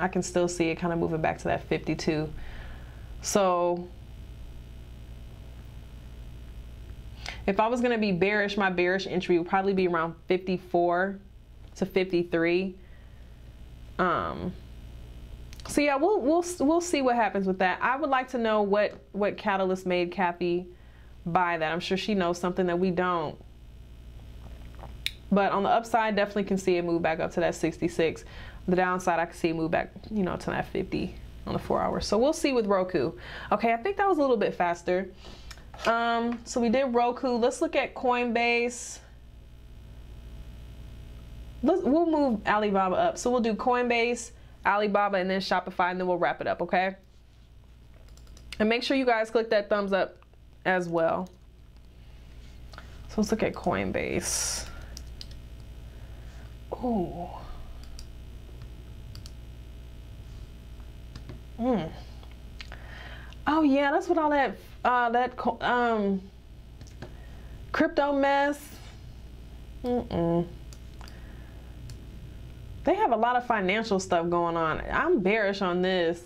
can still see it kind of moving back to that 52. So if I was going to be bearish, my bearish entry would probably be around 54 to 53. So yeah, we'll see what happens with that. I would like to know what catalyst made Kathy buy that. I'm sure she knows something that we don't. But on the upside, definitely can see it move back up to that 66. The downside, I can see it move back, you know, to that 50 on the 4 hour. So we'll see with Roku. Okay, I think that was a little bit faster. So we did Roku. Let's look at Coinbase. We'll move Alibaba up. So we'll do Coinbase, Alibaba, and then Shopify, and then we'll wrap it up, okay? And make sure you guys click that thumbs up as well. So let's look at Coinbase. Ooh. Oh yeah, that's what all that crypto mess. They have a lot of financial stuff going on. I'm bearish on this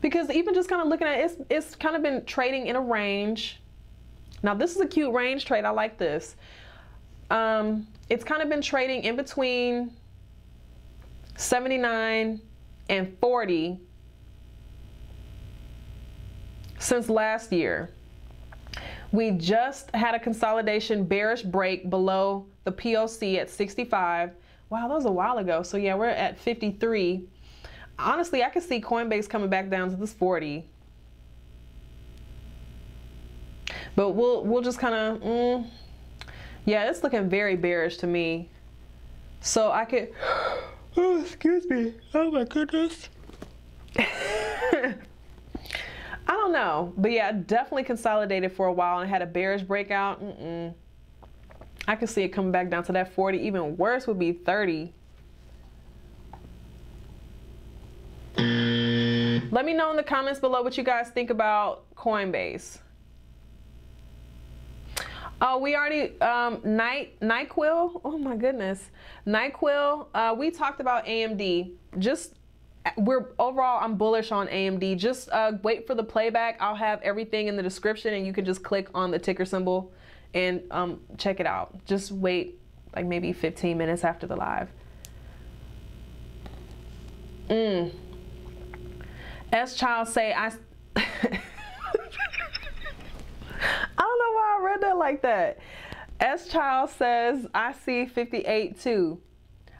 because even just kind of looking at it, it's kind of been trading in a range. Now this is a cute range trade. I like this. It's kind of been trading in between 79 and 40 since last year. We just had a consolidation bearish break below the POC at 65. Wow, that was a while ago. So yeah, we're at 53. Honestly, I could see Coinbase coming back down to this 40. But we'll just kind of, yeah, it's looking very bearish to me. So I could, oh, excuse me. Oh my goodness. I don't know, but yeah, definitely consolidated for a while and had a bearish breakout. I could see it coming back down to that 40. Even worse would be 30. Let me know in the comments below what you guys think about Coinbase. Oh, we already, NyQuil, oh my goodness. NyQuil, we talked about AMD. Just, we're overall, I'm bullish on AMD. Just wait for the playback. I'll have everything in the description and you can just click on the ticker symbol and check it out. Just wait like maybe 15 minutes after the live. As child say, I don't know why I read that like like that. S Child says, I see 58 too.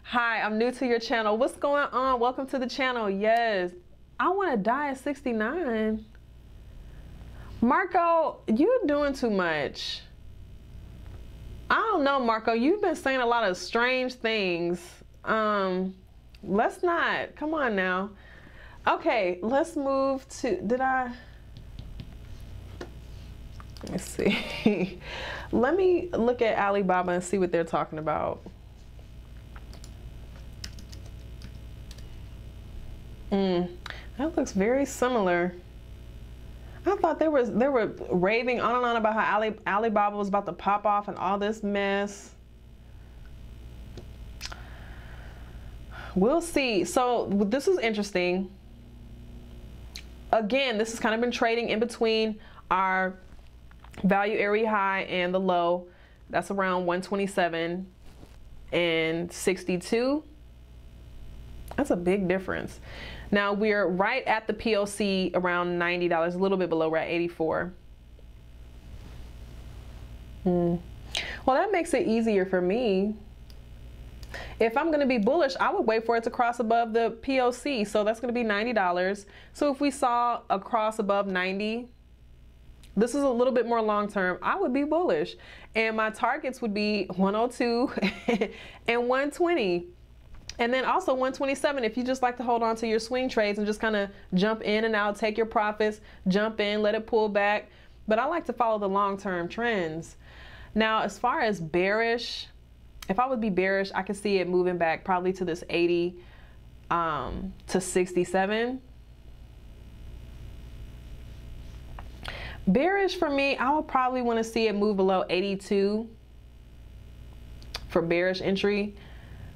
Hi, I'm new to your channel. What's going on? Welcome to the channel. Yes, I want to die at 69. Marco, you're doing too much. I don't know, Marco. You've been saying a lot of strange things. Let's not. Come on now. Okay, let's move to, let's see. Let me look at Alibaba and see what they're talking about. That looks very similar. I thought they were raving on and on about how Alibaba was about to pop off and all this mess. We'll see. So this is interesting. Again, this has kind of been trading in between our value area high and the low. That's around 127 and 62. That's a big difference. Now we're right at the POC around $90, a little bit below, we're at 84. Well, that makes it easier for me. If I'm gonna be bullish, I would wait for it to cross above the POC. So that's gonna be $90. So if we saw a cross above 90, this is a little bit more long-term, I would be bullish. And my targets would be 102 and 120. And then also 127, if you just like to hold on to your swing trades and just kind of jump in and out, take your profits, jump in, let it pull back. But I like to follow the long-term trends. Now, as far as bearish, if I would be bearish, I could see it moving back probably to this 80 to 67. Bearish for me, I would probably want to see it move below 82 for bearish entry.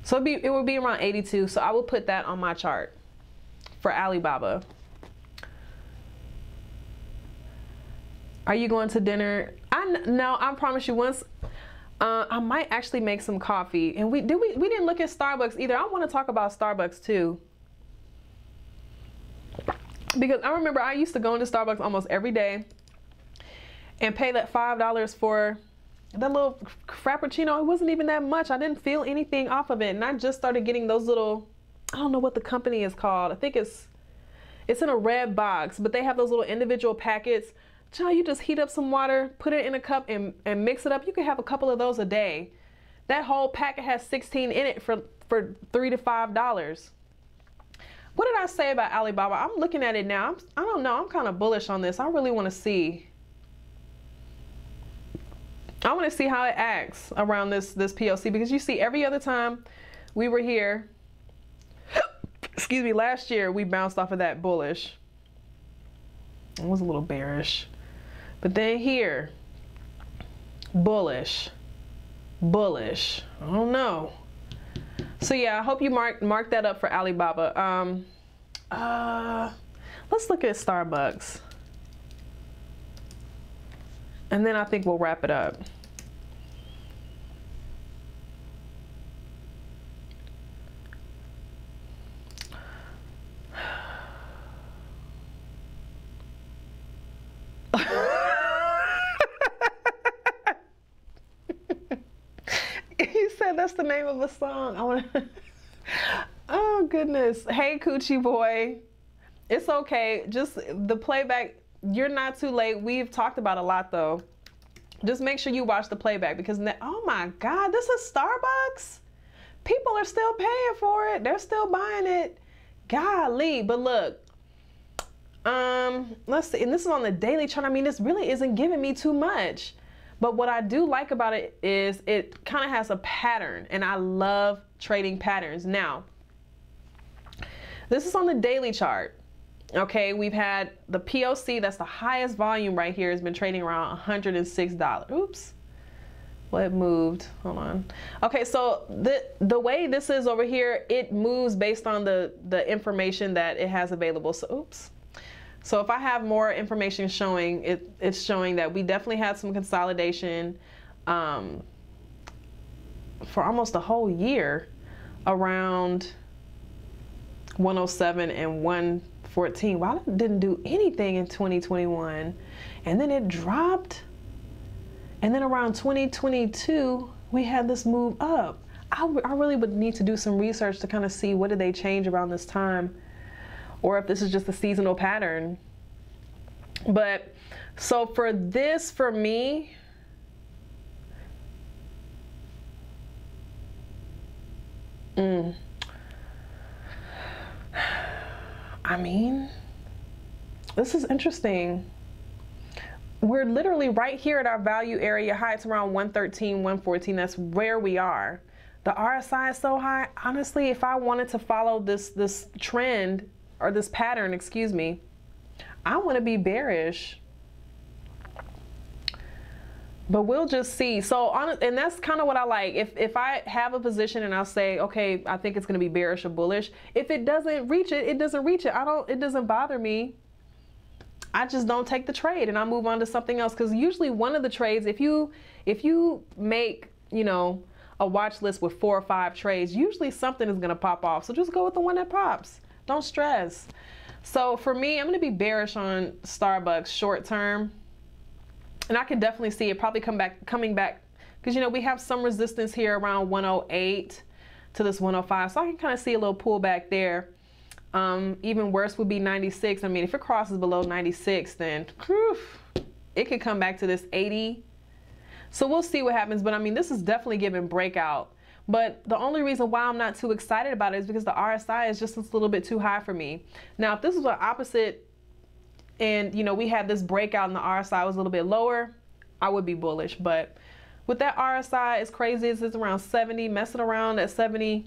So it would be around 82. So I will put that on my chart for Alibaba. Are you going to dinner? No, I promise you once. I might actually make some coffee. And we didn't look at Starbucks either. I want to talk about Starbucks too. Because I remember I used to go into Starbucks almost every day and pay that $5 for that little frappuccino. It wasn't even that much. I didn't feel anything off of it. And I just started getting those little, I don't know what the company is called. I think it's in a red box, but they have those little individual packets. Child, you just heat up some water, put it in a cup and mix it up. You can have a couple of those a day. That whole packet has 16 in it for $3 to $5. What did I say about Alibaba? I'm looking at it now. I don't know. I'm kind of bullish on this. I really want to see. I want to see how it acts around this POC, because you see every other time we were here, excuse me, last year we bounced off of that bullish. It was a little bearish. But then here, bullish, bullish. I don't know. So yeah, I hope you mark that up for Alibaba. Let's look at Starbucks. And then I think we'll wrap it up. You said that's the name of a song. I want to. Oh goodness. Hey Coochie Boy. It's okay. Just the playback. You're not too late. We've talked about a lot though. Just make sure you watch the playback, because oh my God, this is Starbucks. People are still paying for it. They're still buying it. Golly, but look, let's see, and this is on the daily chart. I mean, this really isn't giving me too much, but what I do like about it is it kind of has a pattern, and I love trading patterns. Now, this is on the daily chart. Okay, we've had the POC, that's the highest volume right here, has been trading around $106. Oops. Well, it moved. Hold on. Okay, so the way this is over here, it moves based on the information that it has available. So, oops. So if I have more information showing, it's showing that we definitely had some consolidation for almost a whole year around 107 and 114. Well, I didn't do anything in 2021, and then it dropped And then around 2022, we had this move up. I really would need to do some research to kind of see what did they change around this time, or if this is just a seasonal pattern. But so for this, for me, I mean, this is interesting. We're literally right here at our value area high. It's around 113, 114. That's where we are. The RSI is so high. Honestly, if I wanted to follow this trend, or this pattern, excuse me, I want to be bearish. But we'll just see. So, and that's kind of what I like. If I have a position and I'll say, okay, I think it's going to be bearish or bullish. If it doesn't reach it, it doesn't reach it. It doesn't bother me. I just don't take the trade and I move on to something else. Because usually one of the trades, if you make, you know, a watch list with 4 or 5 trades, usually something is going to pop off. So just go with the one that pops. Don't stress. So for me, I'm going to be bearish on Starbucks short term. And I can definitely see it probably coming back because, you know, we have some resistance here around 108 to this 105. So I can kind of see a little pullback there. Even worse would be 96. I mean, if it crosses below 96, then whew, it could come back to this 80. So we'll see what happens. But I mean, this is definitely giving breakout. But the only reason why I'm not too excited about it is because the RSI is just a little bit too high for me. Now, if this was an opposite and, you know, we had this breakout and the RSI was a little bit lower, I would be bullish. But with that RSI, as crazy as it's around 70, messing around at 70,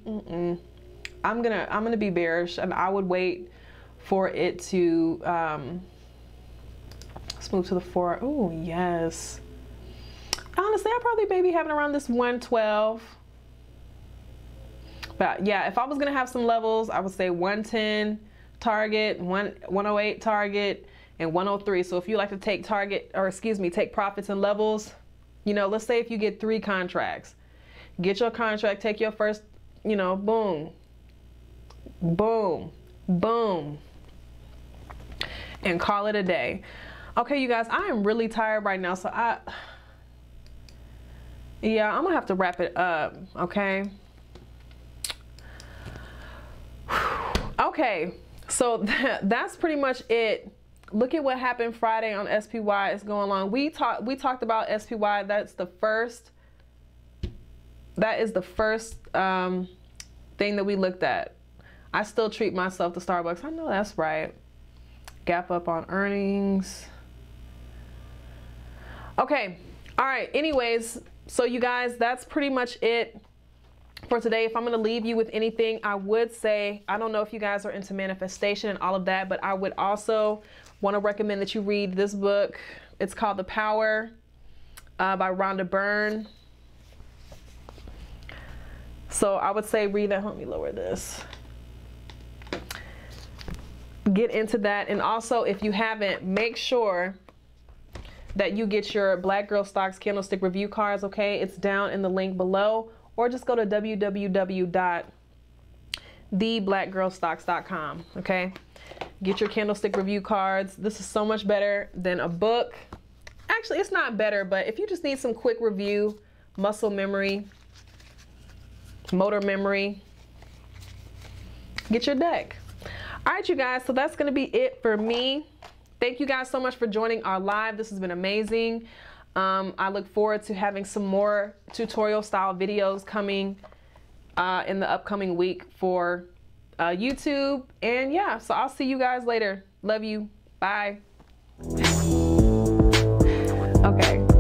I'm gonna be bearish, and I would wait for it to, let's move to the 4. Oh, yes. Honestly, I probably maybe having around this 112. But yeah, if I was gonna have some levels, I would say 110 target, 108 target, and 103. So if you like to take target, or excuse me, take profits and levels, you know, let's say if you get 3 contracts, get your contract, take your first, you know, boom, boom, boom, and call it a day. Okay, you guys, I am really tired right now, so yeah, I'm gonna have to wrap it up, okay? Okay, so that's pretty much it. Look at what happened Friday on SPY. It's going along. We talked about SPY. That is the first thing that we looked at. I still treat myself to Starbucks. I know that's right. Gap up on earnings. Okay. All right. Anyways, so you guys, that's pretty much it for today. If I'm going to leave you with anything, I would say, I don't know if you guys are into manifestation and all of that, but I would also want to recommend that you read this book. It's called The Power by Rhonda Byrne. So I would say read that. Let me lower this. Get into that. And also, if you haven't, make sure that you get your Black Girl Stocks candlestick review cards, okay? It's down in the link below, or just go to www.theblackgirlstocks.com, okay? Get your candlestick review cards. This is so much better than a book. Actually, it's not better, but if you just need some quick review, muscle memory, motor memory, get your deck. All right, you guys, so that's going to be it for me. Thank you guys so much for joining our live. This has been amazing. I look forward to having some more tutorial style videos coming in the upcoming week for YouTube. And yeah, so I'll see you guys later. Love you. Bye. Okay.